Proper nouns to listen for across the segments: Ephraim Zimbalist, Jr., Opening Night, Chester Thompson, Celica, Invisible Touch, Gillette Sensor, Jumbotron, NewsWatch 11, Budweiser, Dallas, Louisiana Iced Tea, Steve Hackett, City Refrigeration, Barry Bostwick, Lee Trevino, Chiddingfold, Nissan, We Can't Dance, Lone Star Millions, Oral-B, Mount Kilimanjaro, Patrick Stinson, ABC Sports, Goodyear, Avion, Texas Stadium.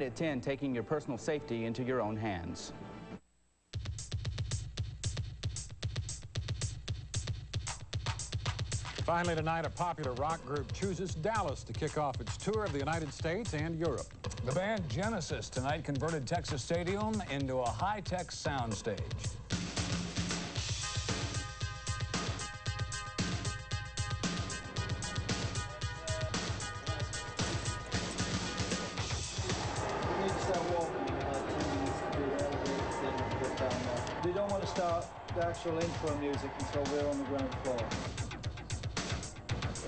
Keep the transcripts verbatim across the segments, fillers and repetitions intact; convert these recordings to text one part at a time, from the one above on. At ten, taking your personal safety into your own hands. Finally tonight, a popular rock group chooses Dallas to kick off its tour of the United States and Europe. The band Genesis tonight converted Texas Stadium into a high-tech soundstage. We don't want to start the actual intro music until we're on the ground floor.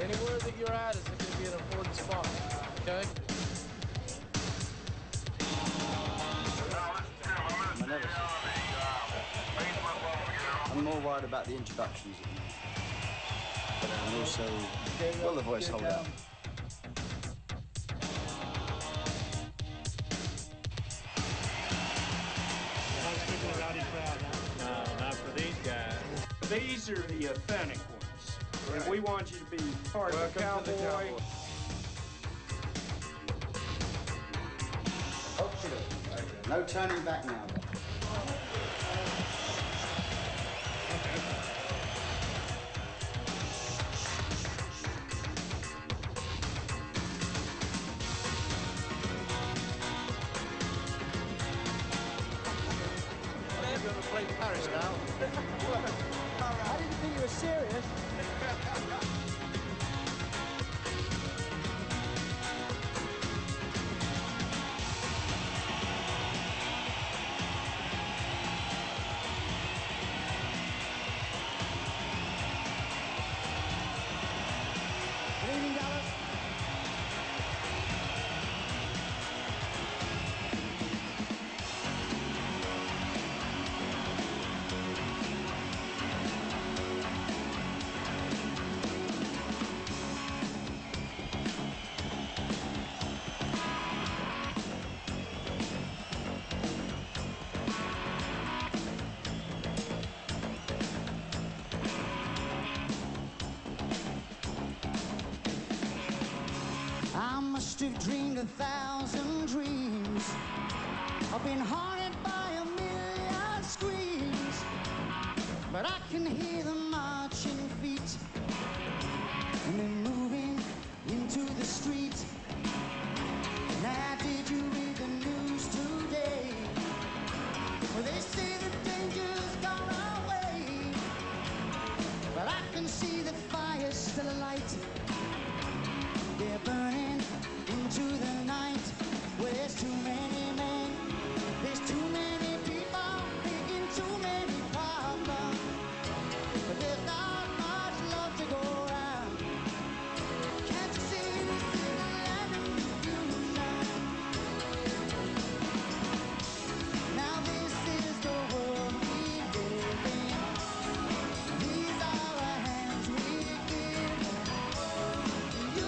Anywhere that you're at is going to be an important spot, okay? I'm, never... I'm more worried about the introductions and also will the voice hold out. These are the authentic ones, right. And we want you to be part Welcome of the cowboy. The cowboy. Oh, okay. No turning back now. They're going to play Paris now. I didn't think you were serious. Good evening, Dallas. I've dreamed a thousand dreams. I've been haunted by a million screams, but I can hear the marching feet, and they're moving into the street. Now, did you read the news today? Well, they say the danger's gone away, but I can see the fire still alight. They're burning into the night. Well, there's too many men, there's too many people making too many problems, but there's not much love to go around. Can't you see this is the land of confusion? Now this is the world we live in. These are the hands we give. You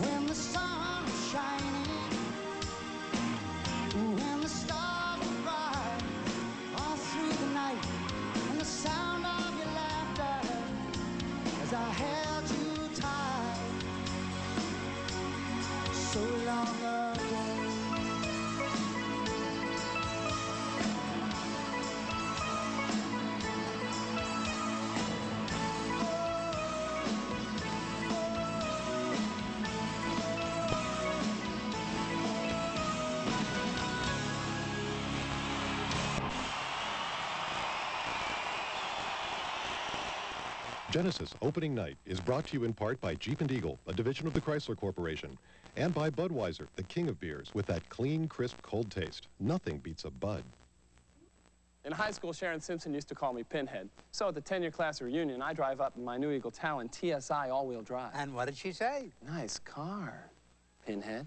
when the sun was shining, when the stars were bright, all through the night, and the sound of your laughter as I held you tight so long ago. Genesis Opening Night is brought to you in part by Jeep and Eagle, a division of the Chrysler Corporation, and by Budweiser, the king of beers, with that clean, crisp, cold taste. Nothing beats a Bud. In high school, Sharon Simpson used to call me Pinhead. So at the ten-year class reunion, I drive up in my new Eagle Talon T S I all-wheel drive. And what did she say? Nice car, Pinhead.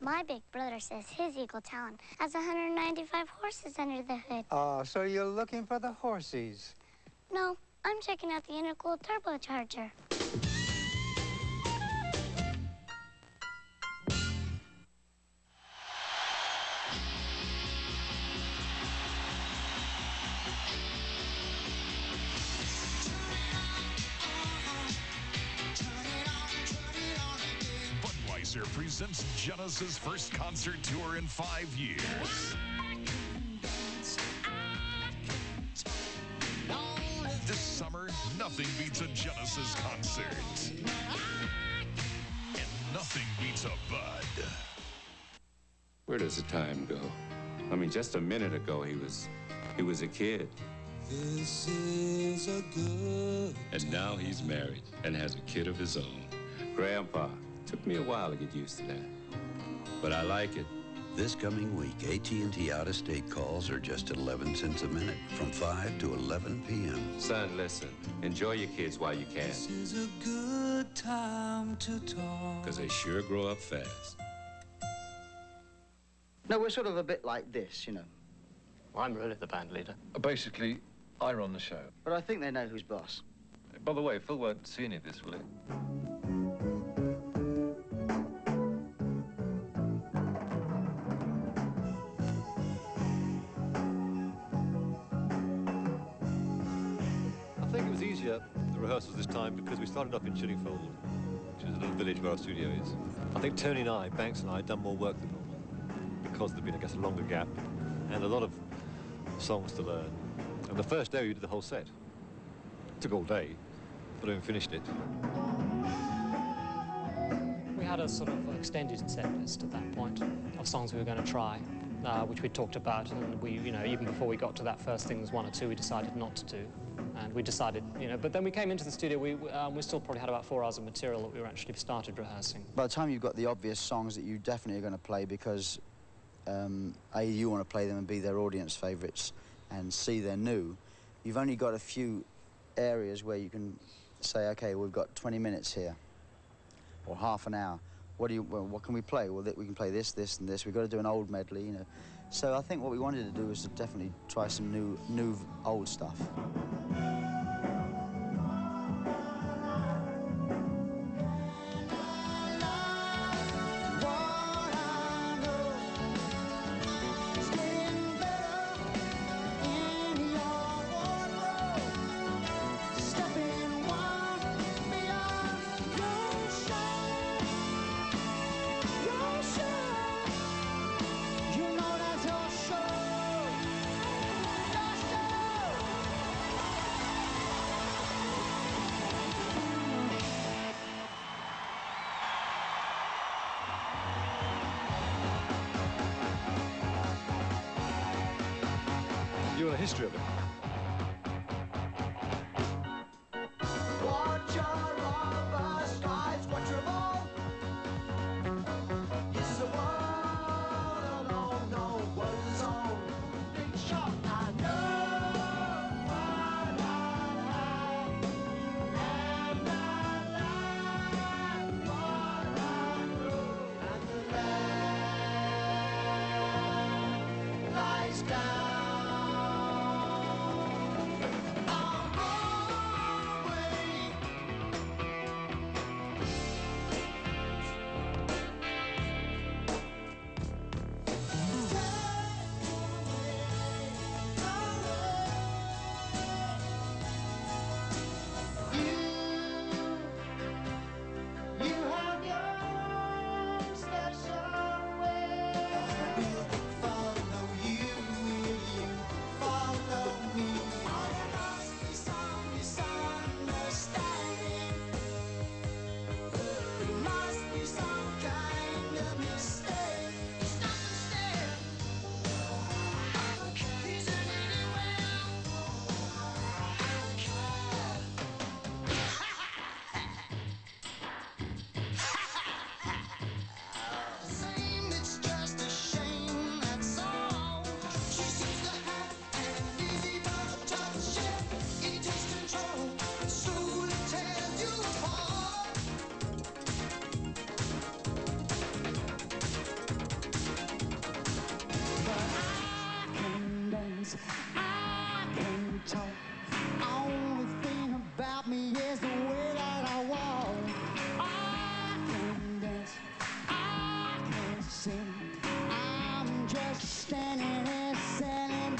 My big brother says his Eagle Talon has one hundred ninety-five horses under the hood. Oh, so you're looking for the horses? No, I'm checking out the intercooled turbocharger. Presents Genesis' first concert tour in five years. This summer, nothing beats a Genesis concert. And nothing beats a Bud. Where does the time go? I mean, just a minute ago, he was, he was a kid. This is a good time. And now he's married and has a kid of his own. Grandpa. Took me a while to get used to that, but I like it. This coming week, A T and T out-of-state calls are just at eleven cents a minute from five to eleven p m Son, listen, enjoy your kids while you can. This is a good time to talk. Because they sure grow up fast. No, we're sort of a bit like this, you know. Well, I'm really the band leader. Basically, I run the show. But I think they know who's boss. By the way, Phil won't see any of this, will he? Rehearsals this time because we started up in Chiddingfold, which is a little village where our studio is. I think Tony and I, Banks and I, had done more work than normal because there'd been, I guess, a longer gap and a lot of songs to learn. And the first day we did the whole set. It took all day, but we finished it. We had a sort of extended set list at that point of songs we were going to try, uh, which we'd talked about, and we, you know, even before we got to that first thing, was one or two we decided not to do. And we decided, you know, but then we came into the studio, we, um, we still probably had about four hours of material that we were actually started rehearsing. By the time you've got the obvious songs that you definitely are going to play because, um, A, you want to play them and B, they're audience favourites, and C, they're new, you've only got a few areas where you can say, OK, we've got twenty minutes here, or half an hour. What, do you, well, what can we play? Well, we can play this, this, and this. We've got to do an old medley, you know. So I think what we wanted to do was to definitely try some new, new old stuff. History of it. talk. Only thing about me is the way that I walk. I can dance, I can sing. I'm just standing and standing.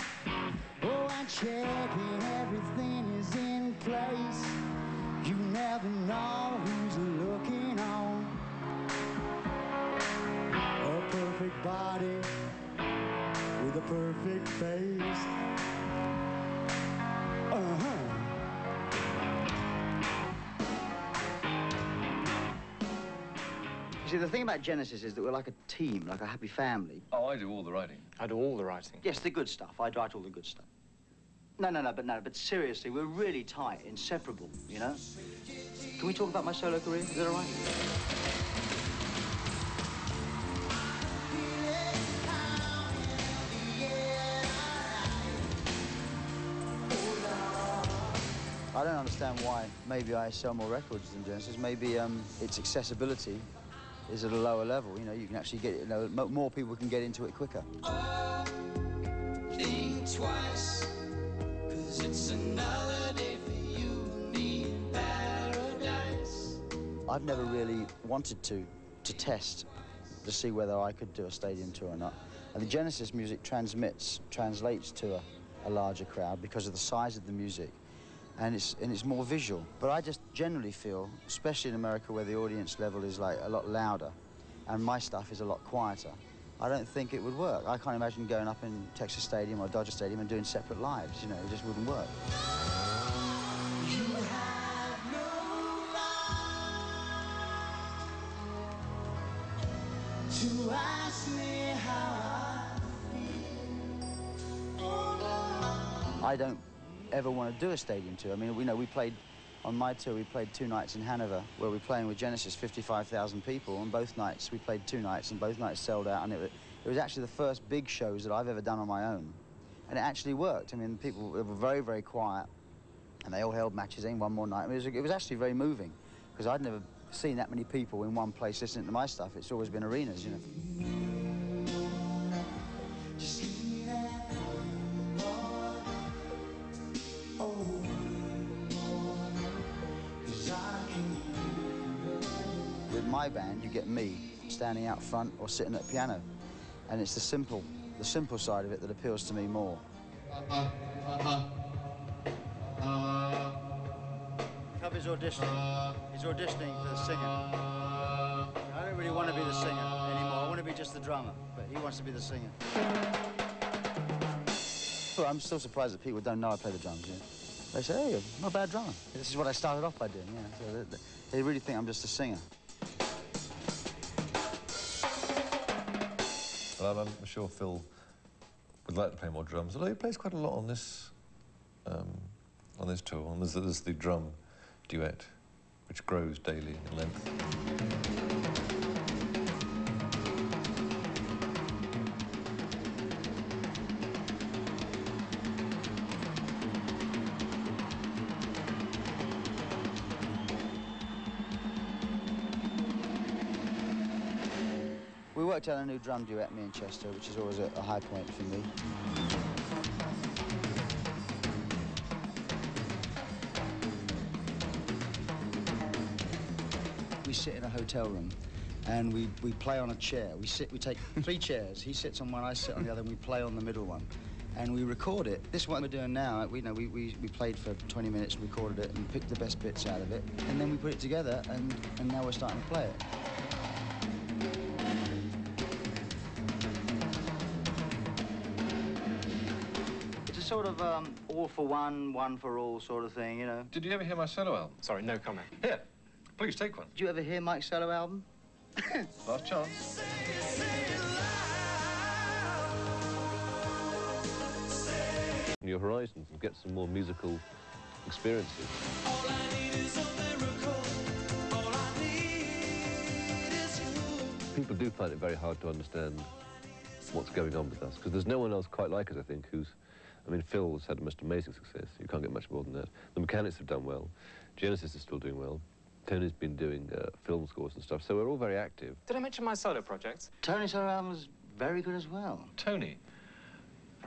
Oh, I'm checking everything is in place. You never know who's looking on. A perfect body with a perfect face. Uh-huh. You see, the thing about Genesis is that we're like a team, like a happy family. Oh, I do all the writing. I do all the writing. Yes, the good stuff. I write all the good stuff. No, no, no, but no, but seriously, we're really tight, inseparable, you know? Can we talk about my solo career? Is that all right? I don't understand why maybe I sell more records than Genesis. Maybe um, its accessibility is at a lower level. You know, you can actually get it, you know, more people can get into it quicker. Oh, think twice, 'cause it's another day for you and me in paradise. I've never really wanted to, to test to see whether I could do a stadium tour or not. And the Genesis music transmits, translates to a, a larger crowd because of the size of the music. And it's, and it's more visual. But I just generally feel, especially in America where the audience level is like a lot louder and my stuff is a lot quieter, I don't think it would work. I can't imagine going up in Texas Stadium or Dodger Stadium and doing separate lives, you know, it just wouldn't work. You have no right to ask me how I feel. Oh, no. I don't ever want to do a stadium tour. I mean, we know we played, on my tour, we played two nights in Hanover, where we were playing with Genesis, fifty-five thousand people, on both nights. We played two nights, and both nights sold out, and it, it was actually the first big shows that I've ever done on my own. And it actually worked. I mean, people were very, very quiet, and they all held matches in one more night. I mean, it was, it was actually very moving, because I'd never seen that many people in one place listening to my stuff. It's always been arenas, you know. Just with my band, you get me standing out front or sitting at piano, and it's the simple, the simple side of it that appeals to me more. Uh, uh, uh, uh, Cub is auditioning. He's auditioning for the singer. I don't really want to be the singer anymore. I want to be just the drummer, but he wants to be the singer. Well, I'm still surprised that people don't know I play the drums. You know? They say, hey, I'm not a bad drummer. This is what I started off by doing, yeah. So they, they really think I'm just a singer. Well, I'm, I'm sure Phil would like to play more drums, although he plays quite a lot on this, um, on this tour. And there's, there's the drum duet, which grows daily in length. I worked out a new drum duet, me and Chester, which is always a, a high point for me. We sit in a hotel room, and we, we play on a chair. We sit, we take three chairs. He sits on one, I sit on the other, and we play on the middle one. And we record it. This one we're doing now, we, you know, we, we, we played for twenty minutes, recorded it, and picked the best bits out of it. And then we put it together, and, and now we're starting to play it. Sort of um, all for one, one for all sort of thing, you know. Did you ever hear my solo album? Sorry, no comment. Here, please take one. Did you ever hear Mike's solo album? Last chance. Your horizons and get some more musical experiences. All I need is a miracle. All I need is you. People do find it very hard to understand what's going on with us, because there's no one else quite like us, I think, who's... I mean, Phil's had the most amazing success. You can't get much more than that. The Mechanics have done well. Genesis is still doing well. Tony's been doing uh, film scores and stuff, so we're all very active. Did I mention my solo projects? Tony's solo album was very good as well. Tony?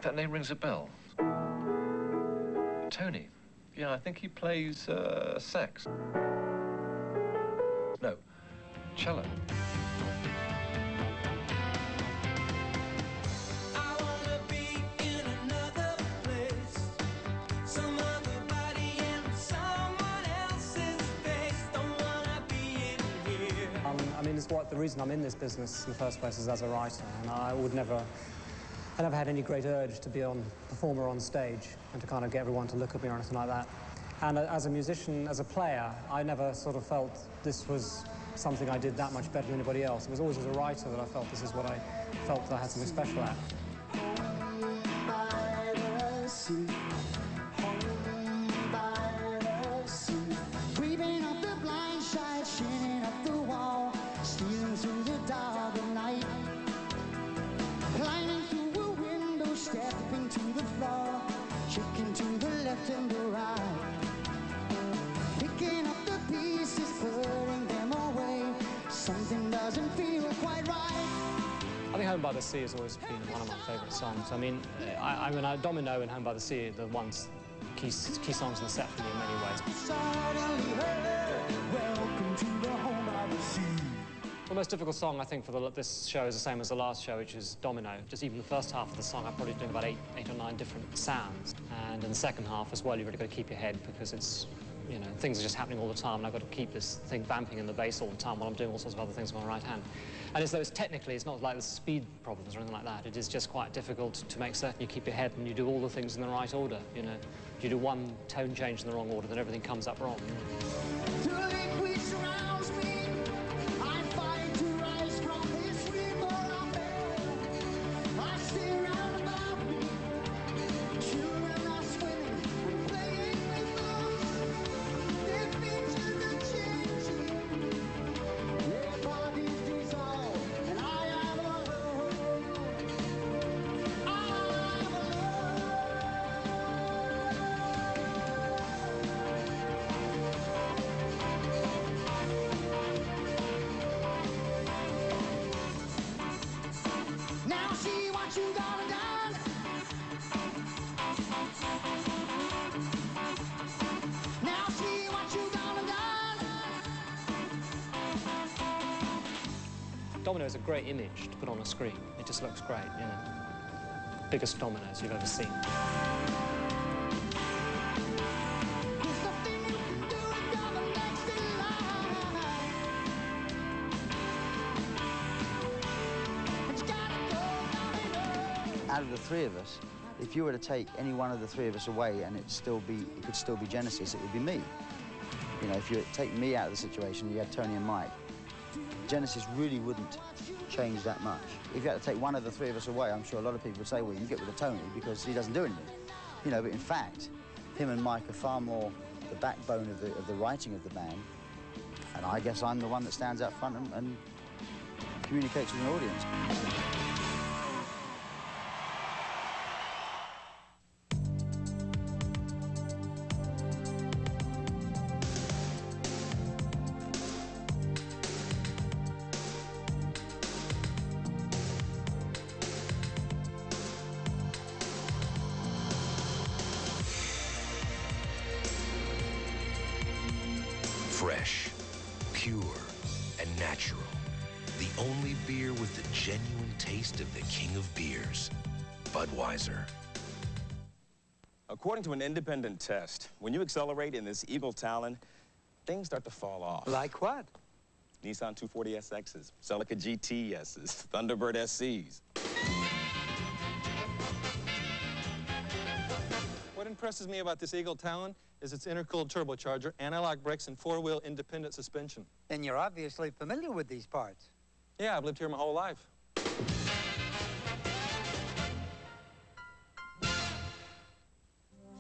That name rings a bell. Tony. Yeah, I think he plays uh, sax. No, cello. What the reason I'm in this business in the first place is as a writer, and I would never, I never had any great urge to be on performer on stage and to kind of get everyone to look at me or anything like that. And as a musician, as a player, I never sort of felt this was something I did that much better than anybody else. It was always as a writer that I felt this is what I felt that I had something special at. Home by the Sea has always been one of my favourite songs. I mean, I, I mean, I domino in Home by the Sea, the one key, key songs in the set for me in many ways. The most difficult song, I think, for the, this show is the same as the last show, which is Domino. Just even the first half of the song, I'm probably doing about eight, eight or nine different sounds. And in the second half as well, you've really got to keep your head because it's, you know, things are just happening all the time, and I've got to keep this thing vamping in the bass all the time while I'm doing all sorts of other things with my right hand. And as though it's technically, it's not like the speed problems or anything like that. It is just quite difficult to make certain you keep your head and you do all the things in the right order, you know. If you do one tone change in the wrong order, then everything comes up wrong. Domino is a great image to put on a screen. It just looks great, you know. Biggest dominoes you've ever seen. Out of the three of us, if you were to take any one of the three of us away and it still be, it could still be Genesis, it would be me. You know, if you take me out of the situation, you had Tony and Mike. Genesis really wouldn't change that much. If you had to take one of the three of us away, I'm sure a lot of people would say, well, you can get rid of Tony because he doesn't do anything. You know, but in fact, him and Mike are far more the backbone of the, of the writing of the band. And I guess I'm the one that stands out front and, and communicates with an audience. Fresh, pure, and natural. The only beer with the genuine taste of the king of beers, Budweiser. According to an independent test, when you accelerate in this Eagle Talon, things start to fall off. Like what? Nissan two forty S X's, Celica G T S's, Thunderbird S C's. What impresses me about this Eagle Talon is its intercooled turbocharger, anti-lock brakes, and four-wheel independent suspension. Then you're obviously familiar with these parts. Yeah, I've lived here my whole life.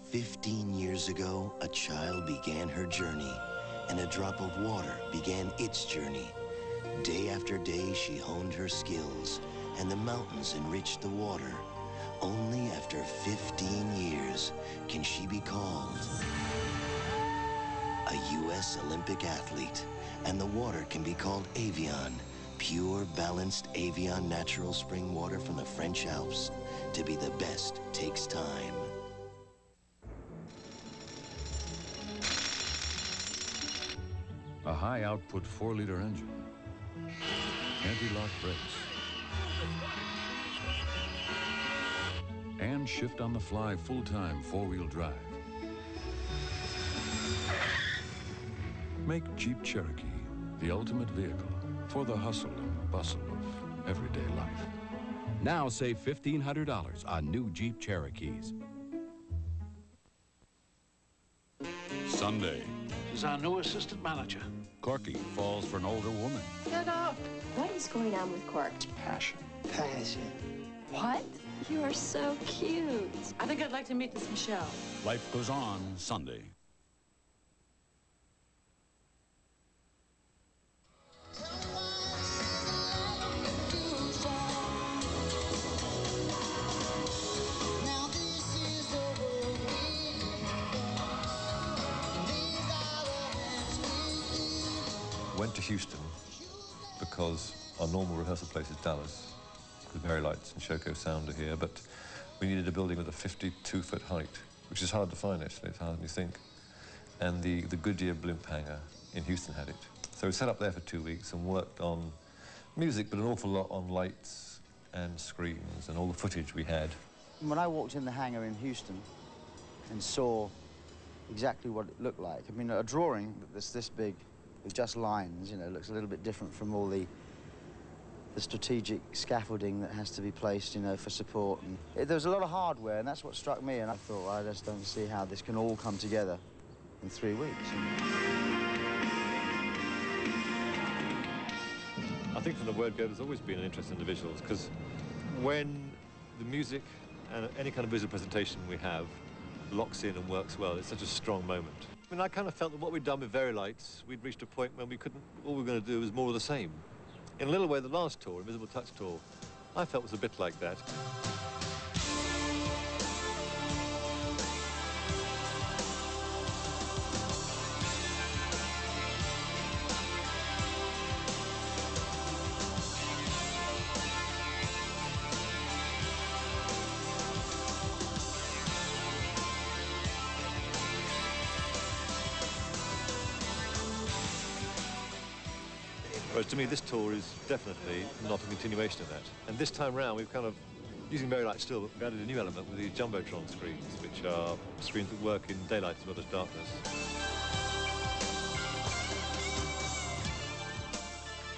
Fifteen years ago, a child began her journey, and a drop of water began its journey. Day after day, she honed her skills, and the mountains enriched the water. Only after fifteen years can she be called a U S Olympic athlete, and the water can be called Avion, pure, balanced Avion natural spring water from the French Alps. To be the best takes time. a high-output four liter engine, anti-lock brakes, and shift-on-the-fly full-time four-wheel drive. Make Jeep Cherokee the ultimate vehicle for the hustle and bustle of everyday life. Now save fifteen hundred dollars on new Jeep Cherokees. Sunday. She's our new assistant manager. Corky falls for an older woman. Shut up! What is going on with Cork? Passion. Passion. What? You are so cute. I think I'd like to meet this Michelle. Life goes on Sunday. To Houston because our normal rehearsal place is Dallas. The Mary Lights and Shoko Sound are here, but we needed a building with a fifty-two foot height, which is hard to find actually, it's harder than you think. And the, the Goodyear blimp hangar in Houston had it. So we sat up there for two weeks and worked on music, but an awful lot on lights and screens and all the footage we had. When I walked in the hangar in Houston and saw exactly what it looked like, I mean, a drawing that's this big, with just lines, you know, looks a little bit different from all the the strategic scaffolding that has to be placed, you know, for support. And it, there was a lot of hardware, and that's what struck me. And I thought, well, I just don't see how this can all come together in three weeks. I think from the word go, there's always been an interest in the visuals, because when the music and any kind of visual presentation we have locks in and works well, it's such a strong moment. I mean, I kind of felt that what we'd done with Verilights, we'd reached a point when we couldn't, all we were going to do was more of the same. In a little way, the last tour, Invisible Touch tour, I felt was a bit like that. Whereas to me, this tour is definitely not a continuation of that. And this time round, we've kind of, using very light still, but we've added a new element with these Jumbotron screens, which are screens that work in daylight as well as darkness.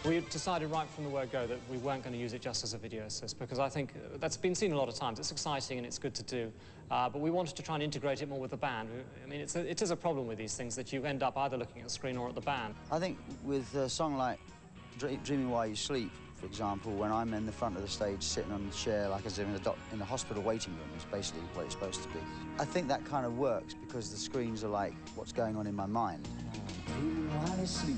We decided right from the word go that we weren't going to use it just as a video assist, because I think that's been seen a lot of times. It's exciting and it's good to do, uh, but we wanted to try and integrate it more with the band. I mean, it's a, it is a problem with these things that you end up either looking at the screen or at the band. I think with a song like Dreaming While You Sleep, for example, when I'm in the front of the stage sitting on the chair like as if in the, in the hospital waiting room, is basically what it's supposed to be. I think that kind of works because the screens are like what's going on in my mind. Dreaming while you sleep.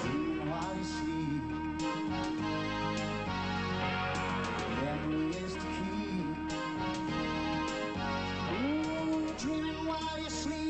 Dreaming while you sleep. Memory is the key. Ooh, dreaming while you sleep.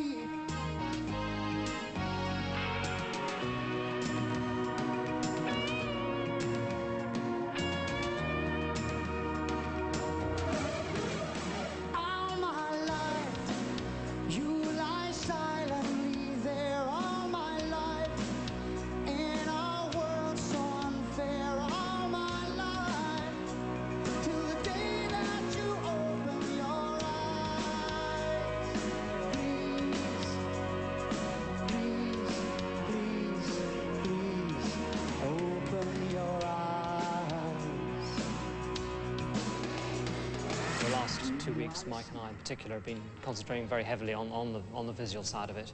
Mike and I in particular have been concentrating very heavily on, on, the, on the visual side of it.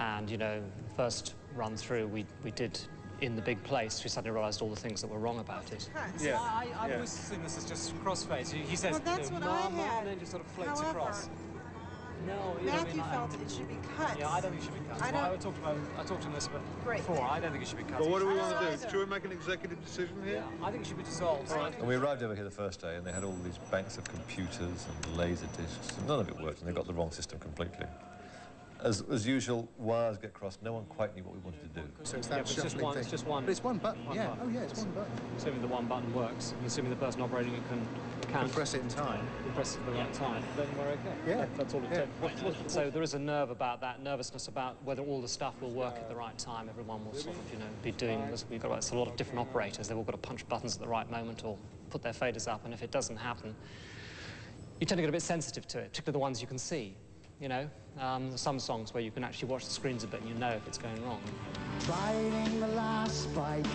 And, you know, the first run through we, we did in the big place, we suddenly realised all the things that were wrong about it. Yeah. I, I yeah. always assume this is just crossfades. He says, well, that's you know, what mama, I had. And then just sort of floats However, across. No, you Matthew know, I mean, felt I, it should be cut. Yeah, I don't think it should be cut. I, well, I talked about, I talked to Elizabeth Great. before. I don't think it should be cut. Well, what do we want to do? Either. Should we make an executive decision here? Yeah, I think it should be dissolved. Right. And we arrived over here the first day, and they had all these banks of computers and laser discs. And none of it worked, and they got the wrong system completely. as, as usual, wires get crossed. No one quite knew what we wanted to do. So it's that yeah, it's just one. Thing. It's just one. But it's one button. One yeah. Button. Oh yeah, it's one button. Assuming the one button works, and assuming the person operating it can count. Press it in time. Press it at the right time. Then we're okay. Yeah, that, that's all it yeah. takes. So there is a nerve about that nervousness about whether all the stuff will work at the right time. Everyone will sort of, you know, be doing this. We've got like, a lot of different operators. They've all got to punch buttons at the right moment or put their faders up. And if it doesn't happen, you tend to get a bit sensitive to it, particularly the ones you can see. You know, um, some songs where you can actually watch the screens a bit and you know if it's going wrong. Riding the last spike,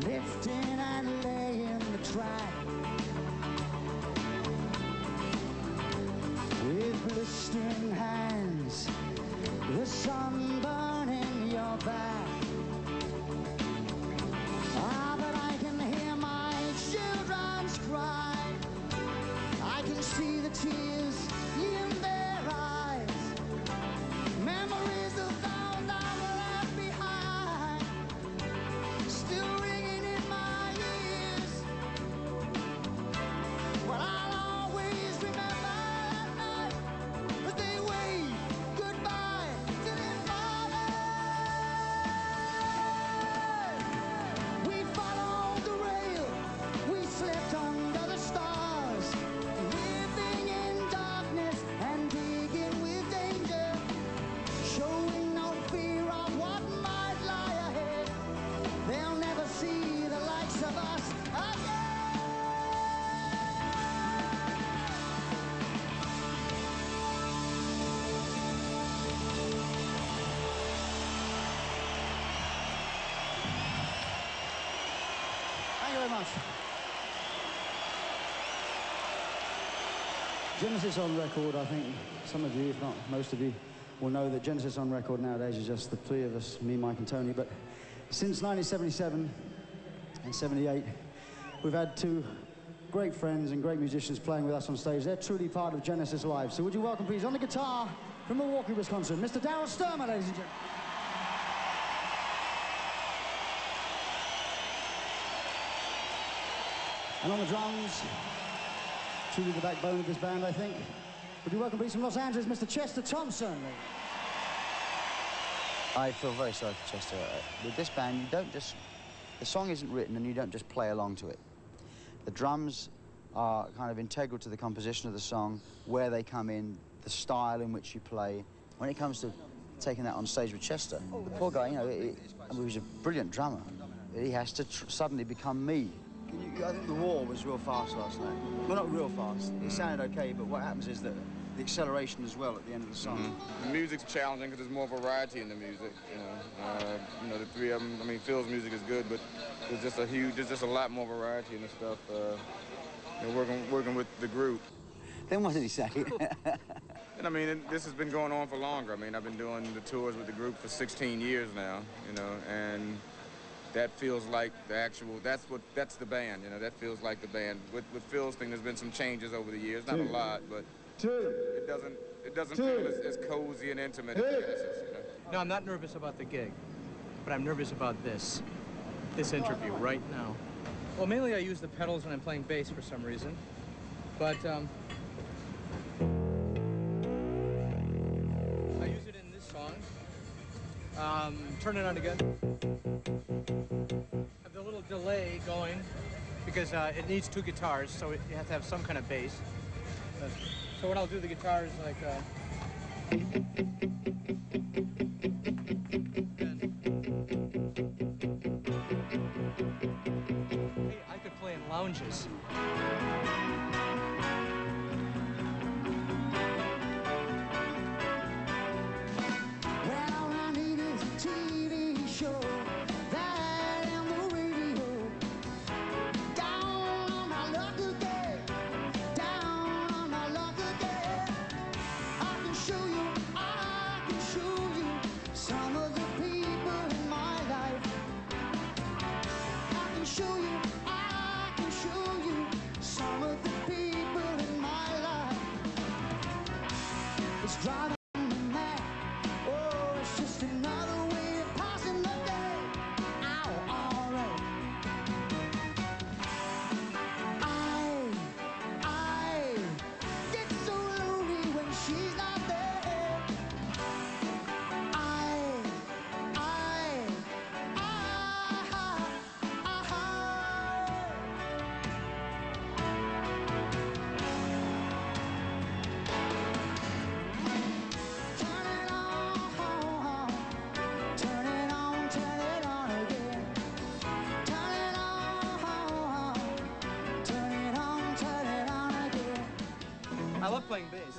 lifting and laying the track. With blistering hands, the sun burning your back. Ah, but I can hear my children's cry. I can see the tears in their Genesis on record, I think some of you, if not most of you, will know that Genesis on record nowadays is just the three of us, me, Mike and Tony. But since nineteen seventy-seven and seventy-eight, we've had two great friends and great musicians playing with us on stage. They're truly part of Genesis Live. So would you welcome, please, on the guitar from Milwaukee, Wisconsin, Mister Daryl Stuermer, ladies and gentlemen. And on the drums, truly the backbone of this band, I think. Would you welcome, please, from Los Angeles, Mister Chester Thompson? I feel very sorry for Chester. With this band, you don't just... The song isn't written and you don't just play along to it. The drums are kind of integral to the composition of the song, where they come in, the style in which you play. When it comes to taking that on stage with Chester, the poor guy, you know, he, he was a brilliant drummer. He has to tr suddenly become me. I think the wall was real fast last night. Well, not real fast. It sounded okay, but what happens is that the acceleration as well at the end of the song. Mm-hmm. The music's challenging because there's more variety in the music. You know, uh, you know the three of them. I mean, Phil's music is good, but there's just a huge, there's just a lot more variety in the stuff. Uh, you know, working, working with the group. Then what did he say? And I mean, it, this has been going on for longer. I mean, I've been doing the tours with the group for sixteen years now. You know, and. That feels like the actual, that's what, that's the band, you know, that feels like the band. With, with Phil's thing, there's been some changes over the years, not a lot, but it doesn't, it doesn't feel as, as cozy and intimate as Genesis, you know? No, I'm not nervous about the gig, but I'm nervous about this, this interview right now. Well, mainly I use the pedals when I'm playing bass for some reason, but um, I use it in this song. Um, turn it on again. I have a little delay going because uh, it needs two guitars, so it, you have to have some kind of bass. Uh, so what I'll do, the guitar is like. Uh... Hey, I could play in lounges.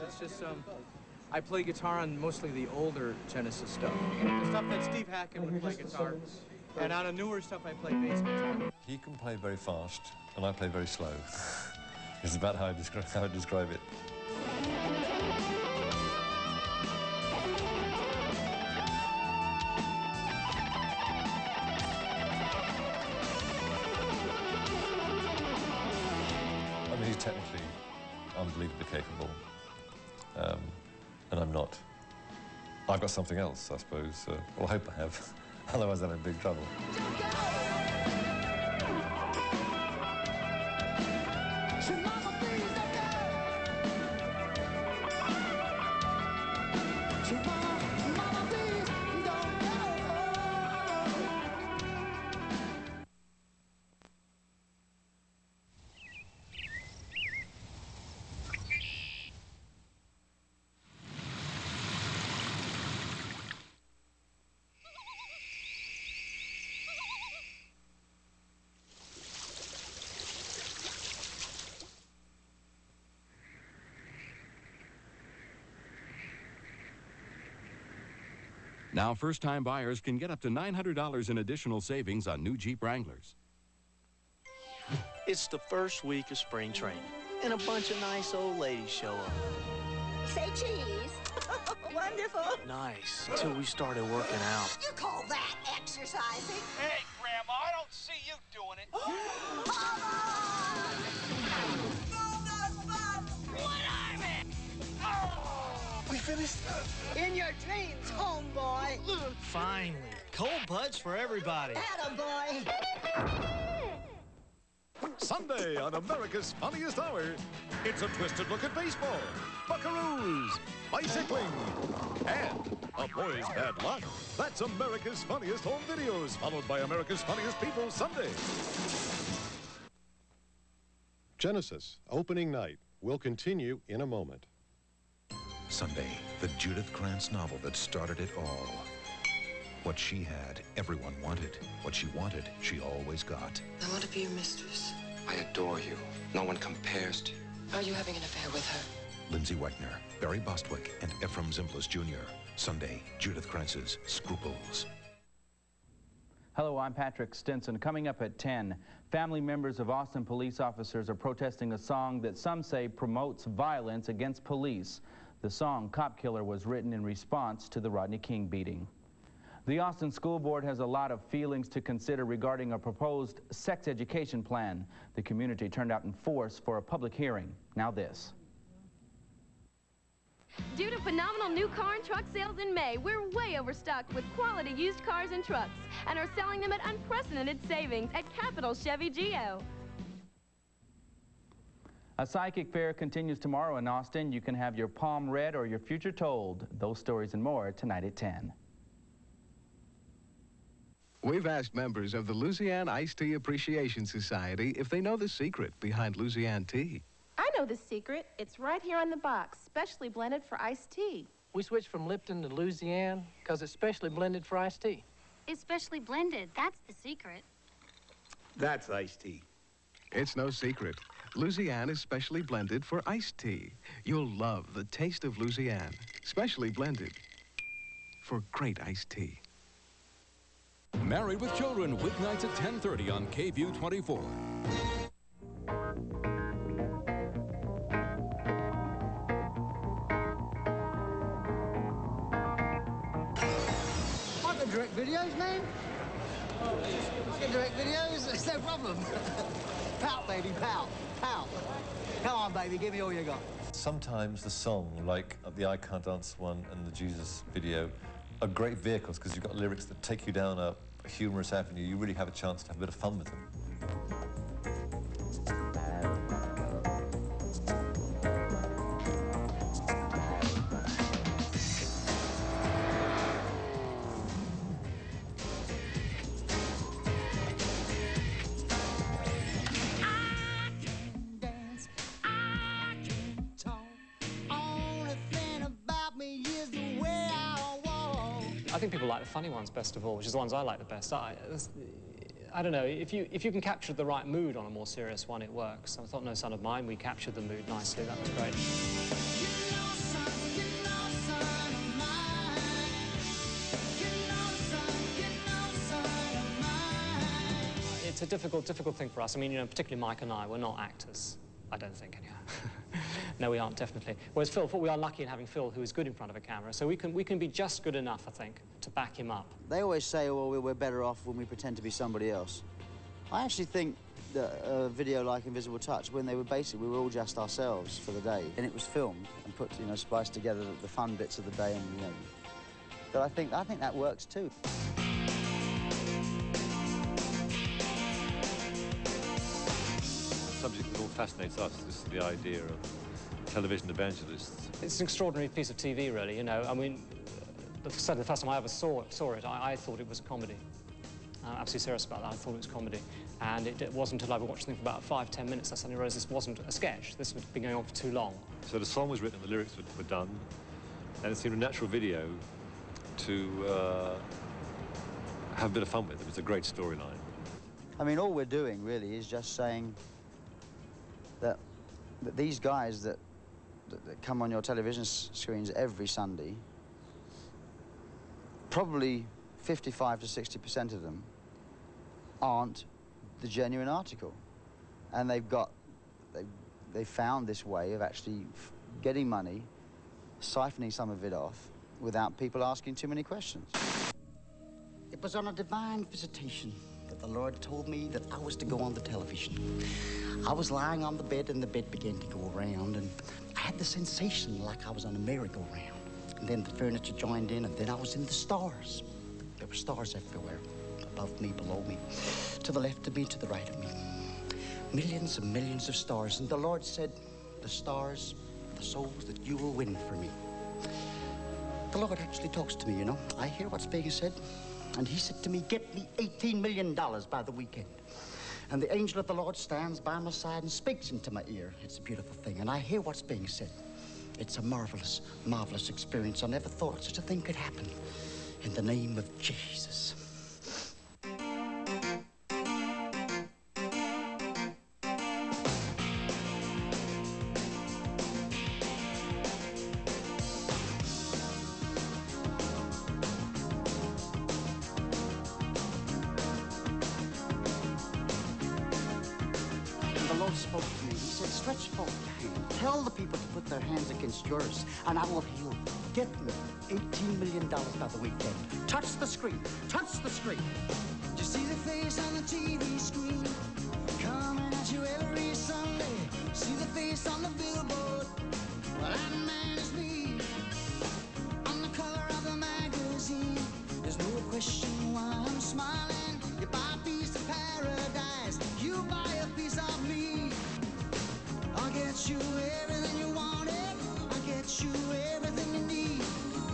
It's just, um, I play guitar on mostly the older Genesis stuff. The stuff that Steve Hackett would play guitar. And on the newer stuff, I play bass guitar. He can play very fast, and I play very slow. It's about how I describe, how I describe it. I mean, he's technically unbelievably capable, um, and I'm not. I've got something else, I suppose. Uh, well, I hope I have. Otherwise, I'm in big trouble. Now, first-time buyers can get up to nine hundred dollars in additional savings on new Jeep Wranglers. It's the first week of spring training, and a bunch of nice old ladies show up. Say cheese. Wonderful. Nice, until we started working out. You call that exercising? Hey, Grandma, I don't see you doing it. Finished? In your dreams, homeboy. Finally. Cold putts for everybody. Attaboy. Sunday on America's Funniest Hour, it's a twisted look at baseball, buckaroos, bicycling, and a boy's bad luck. That's America's Funniest Home Videos, followed by America's Funniest People Sunday. Genesis, opening night. We'll continue in a moment. Sunday, the Judith Krantz novel that started it all. What she had, everyone wanted. What she wanted, she always got. I want to be your mistress. I adore you. No one compares to you. Are you having an affair with her? Lindsay Wagner, Barry Bostwick, and Ephraim Zimbalist, Junior Sunday, Judith Krantz's Scruples. Hello, I'm Patrick Stinson. Coming up at ten, family members of Austin police officers are protesting a song that some say promotes violence against police. The song, Cop Killer, was written in response to the Rodney King beating. The Austin School Board has a lot of feelings to consider regarding a proposed sex education plan. The community turned out in force for a public hearing. Now this. Due to phenomenal new car and truck sales in May, we're way overstocked with quality used cars and trucks and are selling them at unprecedented savings at Capital Chevy Geo. A psychic fair continues tomorrow in Austin. You can have your palm read or your future told. Those stories and more tonight at ten. We've asked members of the Louisiana Iced Tea Appreciation Society if they know the secret behind Louisiana tea. I know the secret. It's right here on the box, specially blended for iced tea. We switched from Lipton to Louisiana because it's specially blended for iced tea. It's specially blended. That's the secret. That's iced tea. It's no secret. Louisiana is specially blended for iced tea. You'll love the taste of Louisiana, specially blended for great iced tea. Married with Children, weeknights at ten thirty on K V U twenty-four. I can direct videos, man. I can direct videos, it's no problem. Pout, baby, pout, pout. Come on, baby, give me all you got. Sometimes the song, like the I Can't Dance one and the Jesus video, are great vehicles because you've got lyrics that take you down a humorous avenue. You really have a chance to have a bit of fun with them. Funny ones best of all, which is the ones I like the best. I, I don't know, if you, if you can capture the right mood on a more serious one, it works. I thought No Son of Mine, we captured the mood nicely, that was great. it's a difficult, difficult thing for us. I mean, you know, particularly Mike and I, we're not actors. I don't think, anyhow. No, we aren't, definitely. Whereas Phil, we are lucky in having Phil, who is good in front of a camera, so we can, we can be just good enough, I think, to back him up. They always say, well, we're better off when we pretend to be somebody else. I actually think that a video like Invisible Touch, when they were basically, we were all just ourselves for the day, and it was filmed and put, you know, spliced together the, the fun bits of the day, and, you know, but I think, I think that works too. The subject that all fascinates us is the idea of television evangelists. It's an extraordinary piece of T V, really, you know. I mean, certainly the first time I ever saw it, saw it I, I thought it was a comedy. I'm absolutely serious about that. I thought it was comedy. And it, it wasn't until I watched something for about five, ten minutes I suddenly realised this wasn't a sketch. This had been going on for too long. So the song was written, the lyrics were, were done, and it seemed a natural video to uh, have a bit of fun with. It was a great storyline. I mean, all we're doing, really, is just saying, That, that these guys that, that, that come on your television screens every Sunday, probably fifty-five to sixty percent of them aren't the genuine article. And they've got, they've, they've found this way of actually f getting money, siphoning some of it off without people asking too many questions. It was on a divine visitation that the Lord told me that I was to go on the television. I was lying on the bed, and the bed began to go around, and I had the sensation like I was on a merry-go-round. And then the furniture joined in, and then I was in the stars. There were stars everywhere, above me, below me, to the left of me, to the right of me. Millions and millions of stars, and the Lord said, the stars are the souls that you will win for me. The Lord actually talks to me, you know. I hear what's being said. And he said to me, get me eighteen million dollars by the weekend. And the angel of the Lord stands by my side and speaks into my ear. It's a beautiful thing, and I hear what's being said. It's a marvelous, marvelous experience. I never thought such a thing could happen. In the name of Jesus. Yours, and I will heal you. Get me eighteen million dollars by the weekend. Touch the screen. Touch the screen. Do you see the face on the T V screen? Coming at you every Sunday. See the face on the billboard. Well, that man is me. On the cover of the magazine. There's no question why I'm smiling. You buy a piece of paradise. You buy a piece of me. I'll get you everything you want. You everything you need.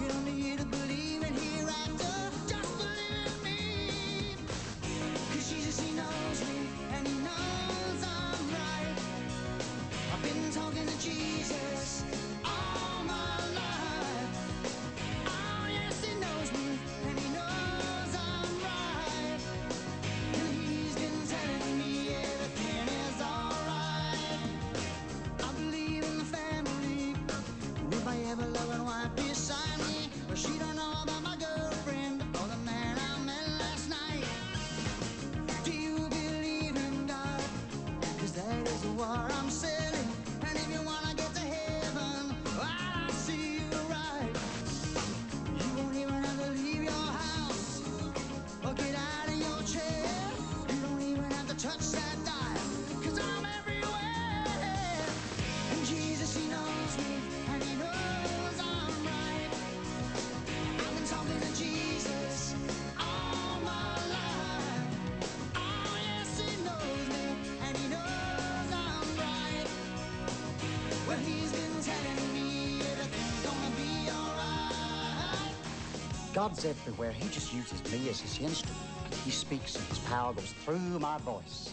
You don't need to believe in hereafter. Just believe in me. 'Cause Jesus, he knows me, and he knows I'm right. I've been talking to Jesus all my life. Oh yes, he knows me, and he knows I'm right. And he's been telling me everything is alright. I believe in the family. If I ever love and wife beside me, but she don't know about my girlfriend or the man I met last night. Do you believe in God? 'Cause that is what I'm selling. And if you wanna get to heaven, I'll see you right. You won't even have to leave your house or get out of your chair. You don't even have to touch that dial, 'cause I'm everywhere. And Jesus, he knows me. Jesus, all my life. Oh yes, he knows me, and he knows I'm right. Well, he's been telling me everything's gonna be alright. God's everywhere. He just uses me as his instrument. He speaks, and his power goes through my voice.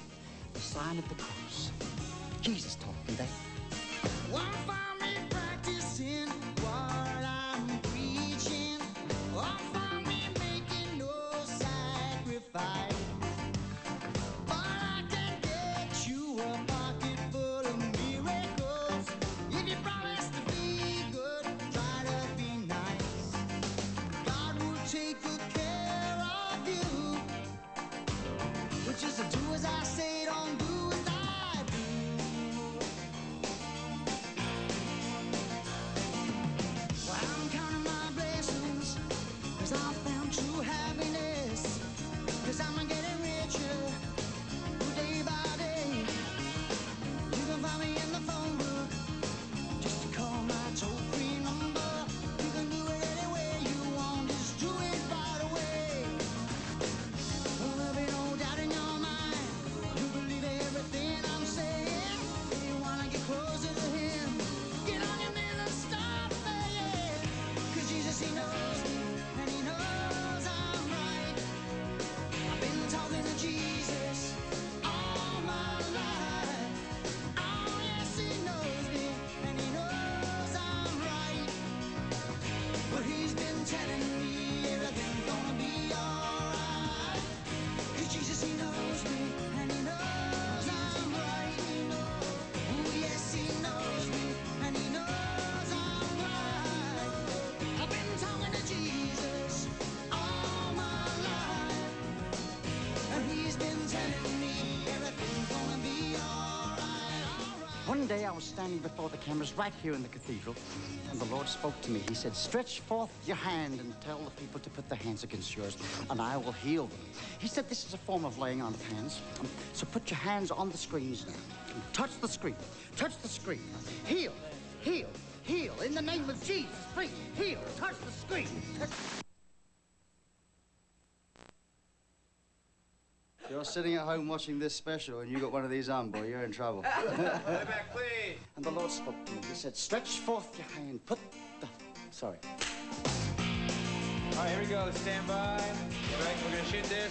The sign of the cross. Jesus taught me that. Why find me practicing what I'm preaching? Why Bye. But I can get you a pocket full of miracles if you promise to be good, try to be nice. God will take good care of you, which is to do as I day I was standing before the cameras right here in the cathedral, and the Lord spoke to me. He said, stretch forth your hand and tell the people to put their hands against yours, and I will heal them. He said, this is a form of laying on of hands. So put your hands on the screens now. Touch the screen. Touch the screen. Heal. Heal. Heal. In the name of Jesus, free. Heal. Touch the screen. Touch. You're sitting at home watching this special and you got one of these on, boy, you're in trouble. Back, please. And the Lord spoke to me. He said, stretch forth your hand, put the... Sorry. All right, here we go, stand by. All right, we're gonna shoot this.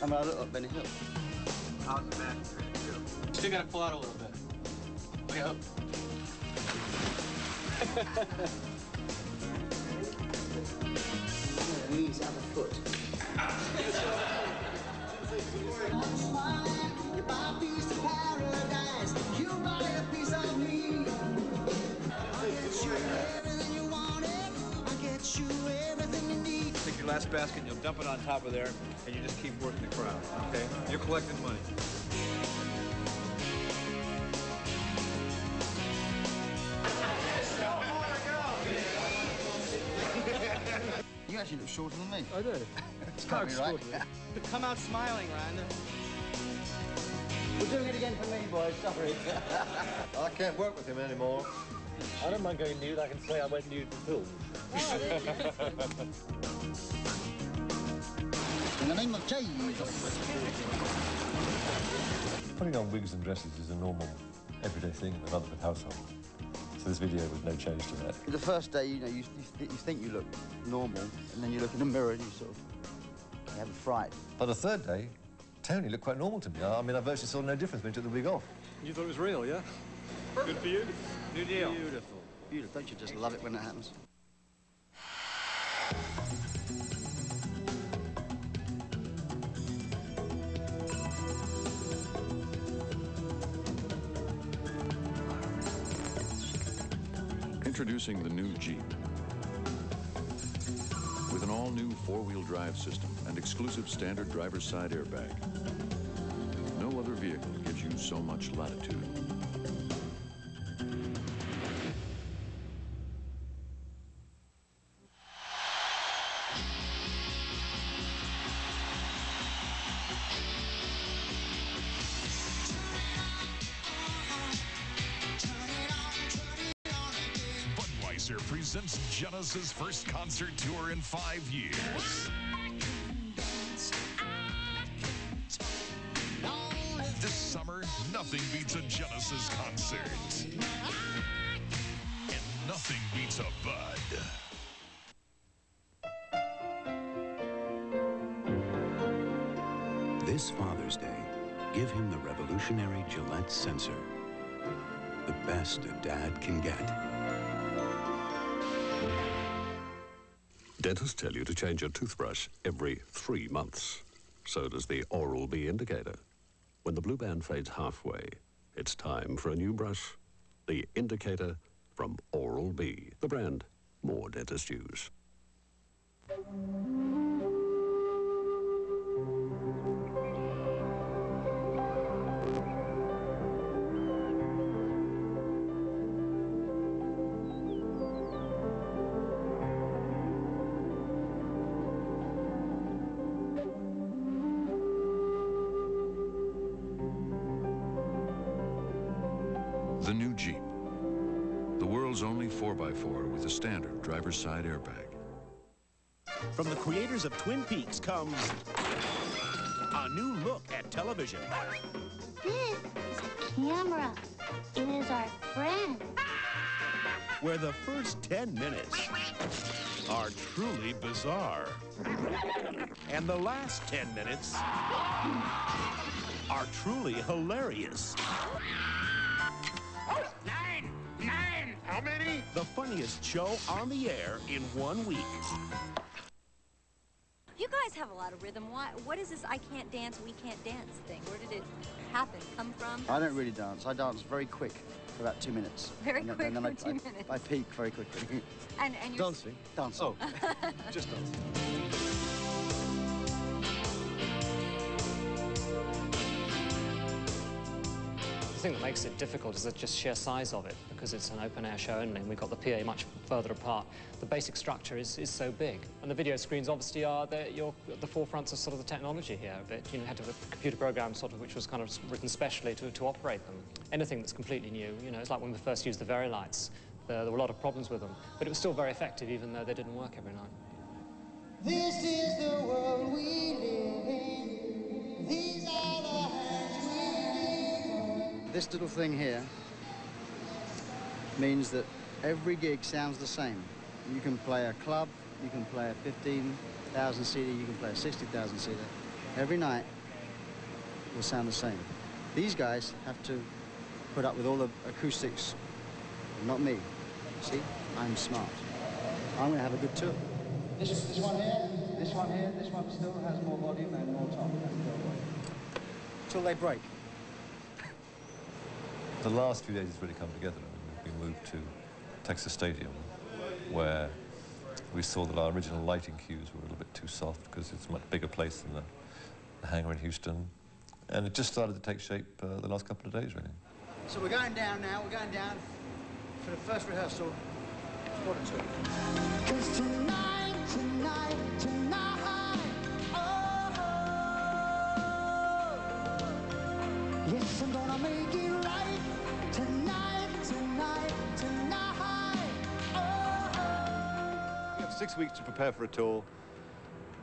I'm out of Benny Hill. How's the back? Still gotta pull out a little bit. Way up. Knees out of foot. I'm mine, you buy a piece of paradise, you buy a piece of me. I'll get you everything you wanted, I'll get you everything you need. Take your last basket and you'll dump it on top of there, and you just keep working the crowd, okay? You're collecting money. You actually look shorter than me. I do. It's can't be right. Come out smiling, Randa. We're doing it again for me, boys. Sorry. I can't work with him anymore. I don't mind going nude. I can say I went nude for film. Oh, there you. In the name of Jesus. Putting on wigs and dresses is a normal, everyday thing in the Rutherford household. So this video was no change to that. The first day, you know, you, you, th you think you look normal, and then you look in the mirror and you sort of you have a fright. By the third day, Tony looked quite normal to me. I mean, I virtually saw no difference when he took the wig off. You thought it was real, yeah? Perfect. Good for you. New deal. Beautiful. Beautiful. Don't you just love it when it happens? Introducing the new Jeep. With an all-new four-wheel drive system and exclusive standard driver's side airbag, no other vehicle gives you so much latitude. Presents Genesis' first concert tour in five years. This summer, nothing beats a Genesis concert. And nothing beats a Bud. This Father's Day, give him the revolutionary Gillette sensor. The best a dad can get. Dentists tell you to change your toothbrush every three months. So does the Oral-B indicator. When the blue band fades halfway, it's time for a new brush. The indicator from Oral-B, the brand more dentists use. The new Jeep, the world's only four by four with a standard driver's side airbag. From the creators of Twin Peaks comes a new look at television. This is a camera. It is our friend. Where the first ten minutes are truly bizarre. And the last ten minutes are truly hilarious. Nine! Nine! How many? The funniest show on the air in one week. You guys have a lot of rhythm. Why, what is this I Can't Dance, We Can't Dance thing? Where did it happen, come from? I don't really dance. I dance very quick. for about two minutes. Very quickly, two I, I, minutes. I peak very quickly. And, and you're dancing? Dancing. Oh, just dancing. The thing that makes it difficult is the just sheer size of it, because it's an open-air show only, and we've got the P A much further apart. The basic structure is, is so big, and the video screens obviously are the, you're at the forefronts of sort of the technology here a bit. You know, had to have a computer program sort of which was kind of written specially to, to operate them. Anything that's completely new, you know, it's like when we first used the Verilights. There, there were a lot of problems with them, but it was still very effective even though they didn't work every night. This is the world we live in. These are the This little thing here means that every gig sounds the same. You can play a club, you can play a fifteen thousand seater, you can play a sixty thousand seater. Every night will sound the same. These guys have to put up with all the acoustics, not me. See, I'm smart. I'm going to have a good tour. This, this one here, this one here, this one still has more volume and more time. Till they break. The last few days has really come together. I mean, we moved to Texas Stadium, where we saw that our original lighting cues were a little bit too soft because it's a much bigger place than the, the hangar in Houston. And it just started to take shape uh, the last couple of days, really. So we're going down now. We're going down for the first rehearsal. Because tonight, tonight, tonight. Yes, I'm gonna make it right tonight, tonight, tonight. Oh, oh. You have six weeks to prepare for a tour.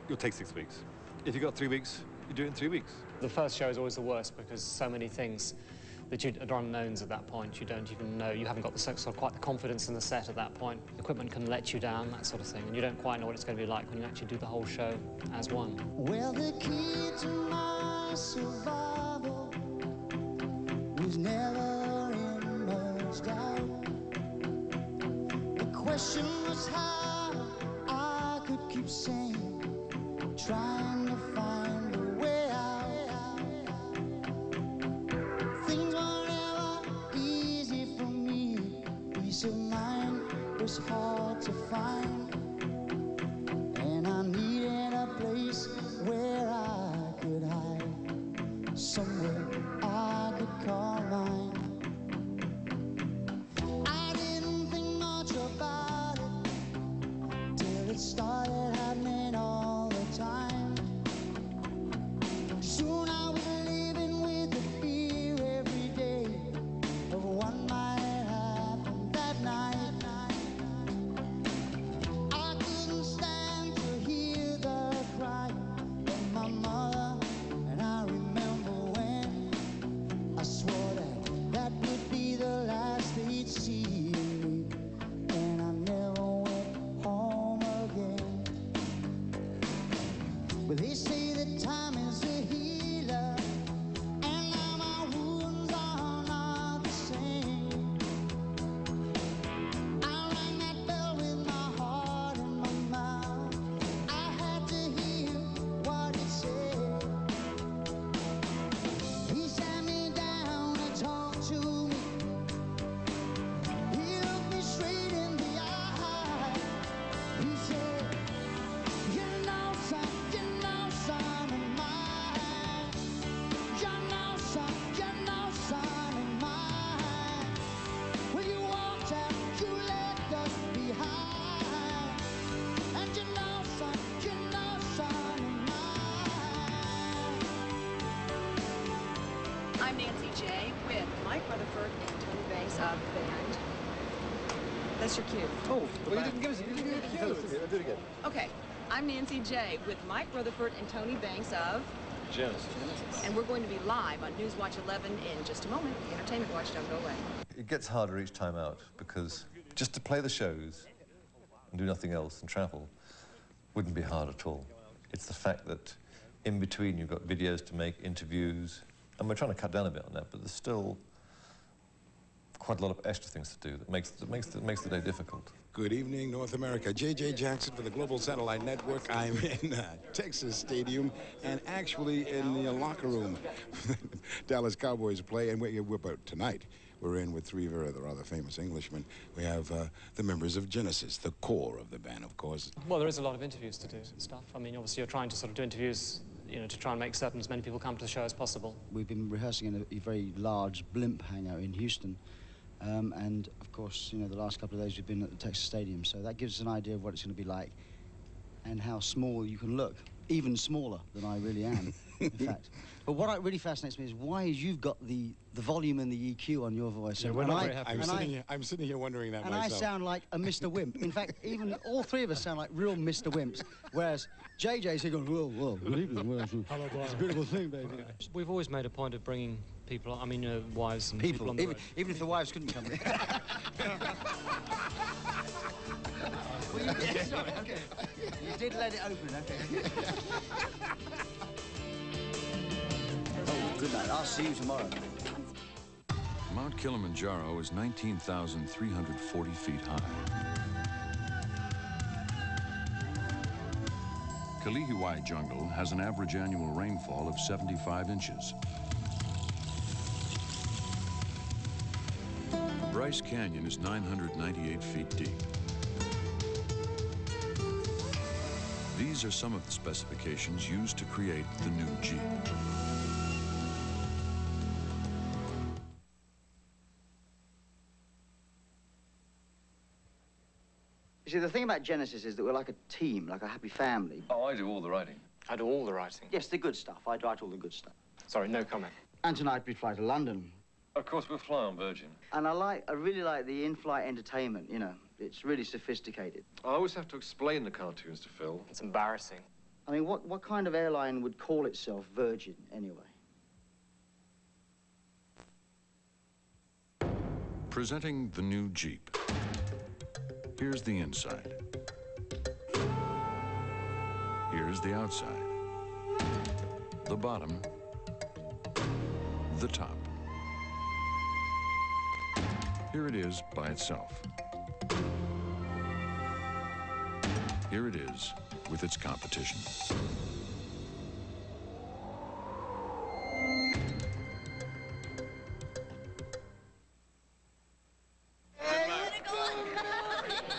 You'll take six weeks. If you've got three weeks, you do it in three weeks. The first show is always the worst because so many things that you are unknowns at that point. You don't even know. You haven't got the sort of quite the confidence in the set at that point. Equipment can let you down, that sort of thing, and you don't quite know what it's going to be like when you actually do the whole show as one. Well, the key to my survival. Never emerged out. The question was how I could keep saying, trying to find a way out. Things were never easy for me. Peace of mind was hard to find, and I needed a place where I could hide, somewhere I could call. I didn't think much about it till it started happening all the time. Soon I was living with the fear every day of what might have happened that night. I couldn't stand to hear the cry of my mother, and I remember when I swore that that would be the last they'd see me, and I never went home again. But they say that time is a healer, and now my wounds are not the same. I rang that bell with my heart in my mouth. I had to hear what it said. He sat me down and talked to me. He looked me straight in the eye. He said, "You know, son, you know, son of mine. You know, son, you know, son of mine. When you walked out, you left us behind. And you know, son, you know, son of mine." I'm Nancy J with Mike Rutherford and Tony Banks of the band. That's your cue. Oh, well, you didn't give us you didn't give us a cue. I'll do it again. Okay, I'm Nancy J with Mike Rutherford and Tony Banks of Genesis. And we're going to be live on Newswatch eleven in just a moment. The Entertainment Watch, don't go away. It gets harder each time out because just to play the shows and do nothing else and travel wouldn't be hard at all. It's the fact that in between you've got videos to make, interviews, and we're trying to cut down a bit on that, but there's still quite a lot of extra things to do that makes, that makes, that makes the day difficult. Good evening, North America. J J Jackson for the Global Satellite Network. I'm in uh, Texas Stadium and actually in the locker room. Dallas Cowboys play, and we're, we're about tonight. We're in with three very rather famous Englishmen. We have uh, the members of Genesis, the core of the band, of course. Well, there is a lot of interviews to do and stuff. I mean, obviously, you're trying to sort of do interviews, you know, to try and make certain as many people come to the show as possible. We've been rehearsing in a very large blimp hangout in Houston. Um, and, of course, you know, the last couple of days we've been at the Texas Stadium, so that gives us an idea of what it's going to be like and how small you can look, even smaller than I really am, in fact. But what really fascinates me is why you've got the, the volume and the E Q on your voice. Yeah, we're not very happy. I'm, sitting I, here, I'm sitting here wondering that and myself. And I sound like a Mister Wimp. In fact, even all three of us sound like real Mister Wimps, whereas J J's here going, whoa, whoa, good evening, where's you? It's a beautiful thing, baby. We've always made a point of bringing people, I mean, uh, wives and people, people on the even, road. Even if the wives couldn't come in. Well, you did, sorry, okay. You did let it open, okay. Oh, good night. I'll see you tomorrow. Mount Kilimanjaro is nineteen thousand three hundred forty feet high. Kalihiwai jungle has an average annual rainfall of seventy-five inches. Bryce Canyon is nine hundred ninety-eight feet deep. These are some of the specifications used to create the new Jeep. You see, the thing about Genesis is that we're like a team, like a happy family. Oh, I do all the writing. I do all the writing? Yes, the good stuff. I write all the good stuff. Sorry, no comment. And tonight we fly to London. Of course, we'll fly on Virgin. And I like, I really like the in-flight entertainment, you know. It's really sophisticated. I always have to explain the cartoons to Phil. It's embarrassing. I mean, what, what kind of airline would call itself Virgin, anyway? Presenting the new Jeep. Here's the inside. Here's the outside. The bottom. The top. Here it is by itself. Here it is with its competition.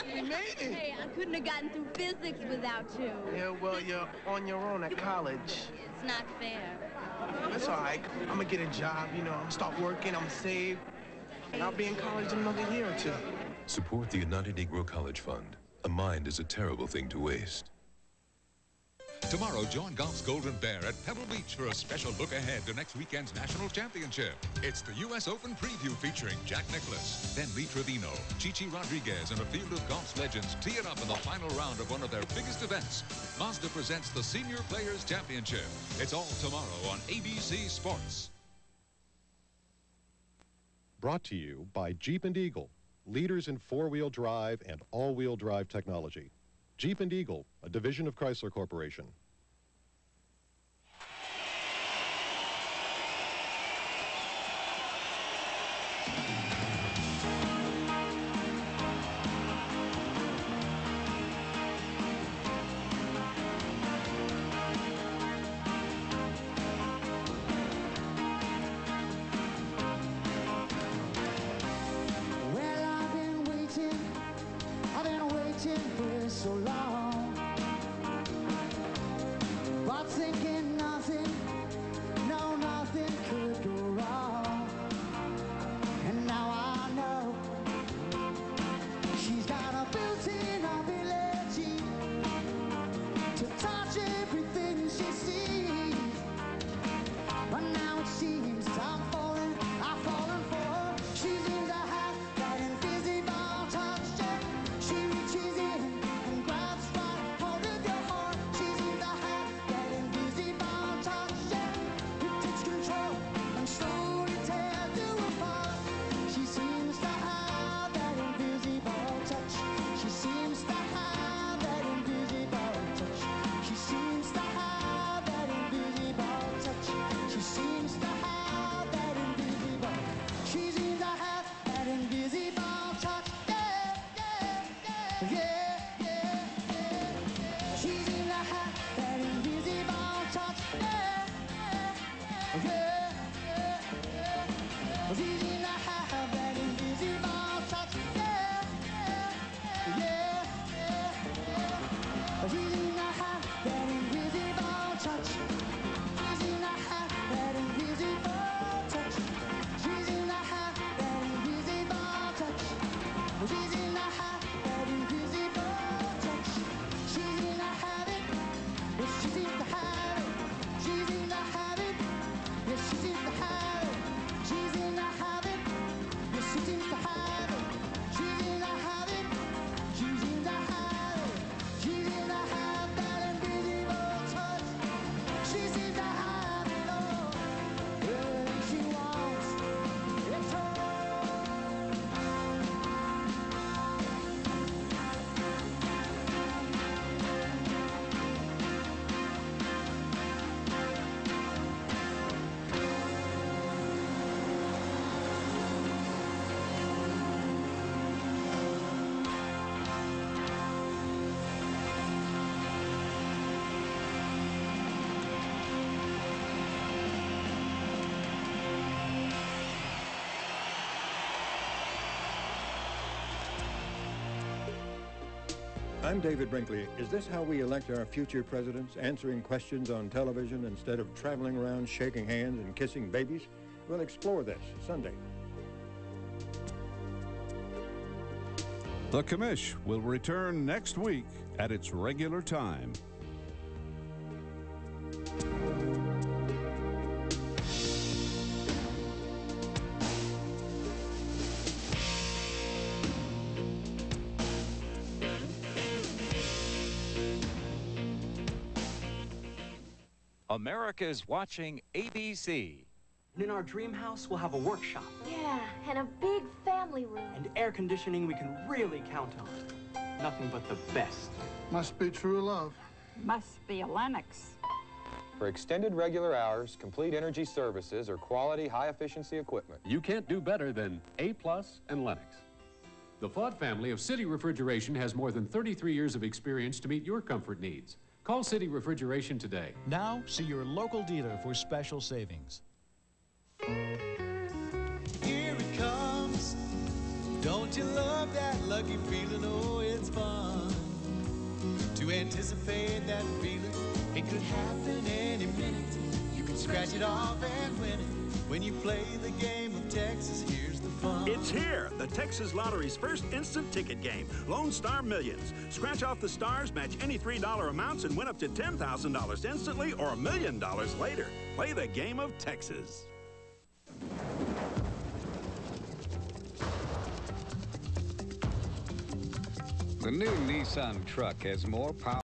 You made it! Hey, I couldn't have gotten through physics without you. Yeah, well, you're on your own at college. It's not fair. That's all right. I'm gonna get a job, you know, start working, I'm saved. And I'll be in college in another year or two. Support the United Negro College Fund. A mind is a terrible thing to waste. Tomorrow, join Golf's Golden Bear at Pebble Beach for a special look ahead to next weekend's National Championship. It's the U S Open Preview featuring Jack Nicklaus, then Lee Trevino, Chichi Rodriguez, and a field of golf's legends tee it up in the final round of one of their biggest events. Mazda presents the Senior Players Championship. It's all tomorrow on A B C Sports. Brought to you by Jeep and Eagle, leaders in four-wheel drive and all-wheel drive technology. Jeep and Eagle, a division of Chrysler Corporation. Grab I'm David Brinkley. Is this how we elect our future presidents, answering questions on television instead of traveling around shaking hands and kissing babies? We'll explore this Sunday. The Commish will return next week at its regular time. America's watching A B C. And in our dream house, we'll have a workshop. Yeah, and a big family room. And air conditioning we can really count on. Nothing but the best. Must be true love. Must be a Lennox. For extended regular hours, complete energy services, or quality, high-efficiency equipment, you can't do better than A plus and Lennox. The Flood family of City Refrigeration has more than thirty-three years of experience to meet your comfort needs. Call City Refrigeration today. Now, see your local dealer for special savings. Here it comes. Don't you love that lucky feeling? Oh, it's fun to anticipate that feeling. It could happen any minute. You can scratch it off and win it when you play the game of Texas. Here's the fun. It's here, the Texas Lottery's first instant ticket game, Lone Star Millions. Scratch off the stars, match any three dollar amounts, and win up to ten thousand dollars instantly or a million dollars later. Play the game of Texas. The new Nissan truck has more power.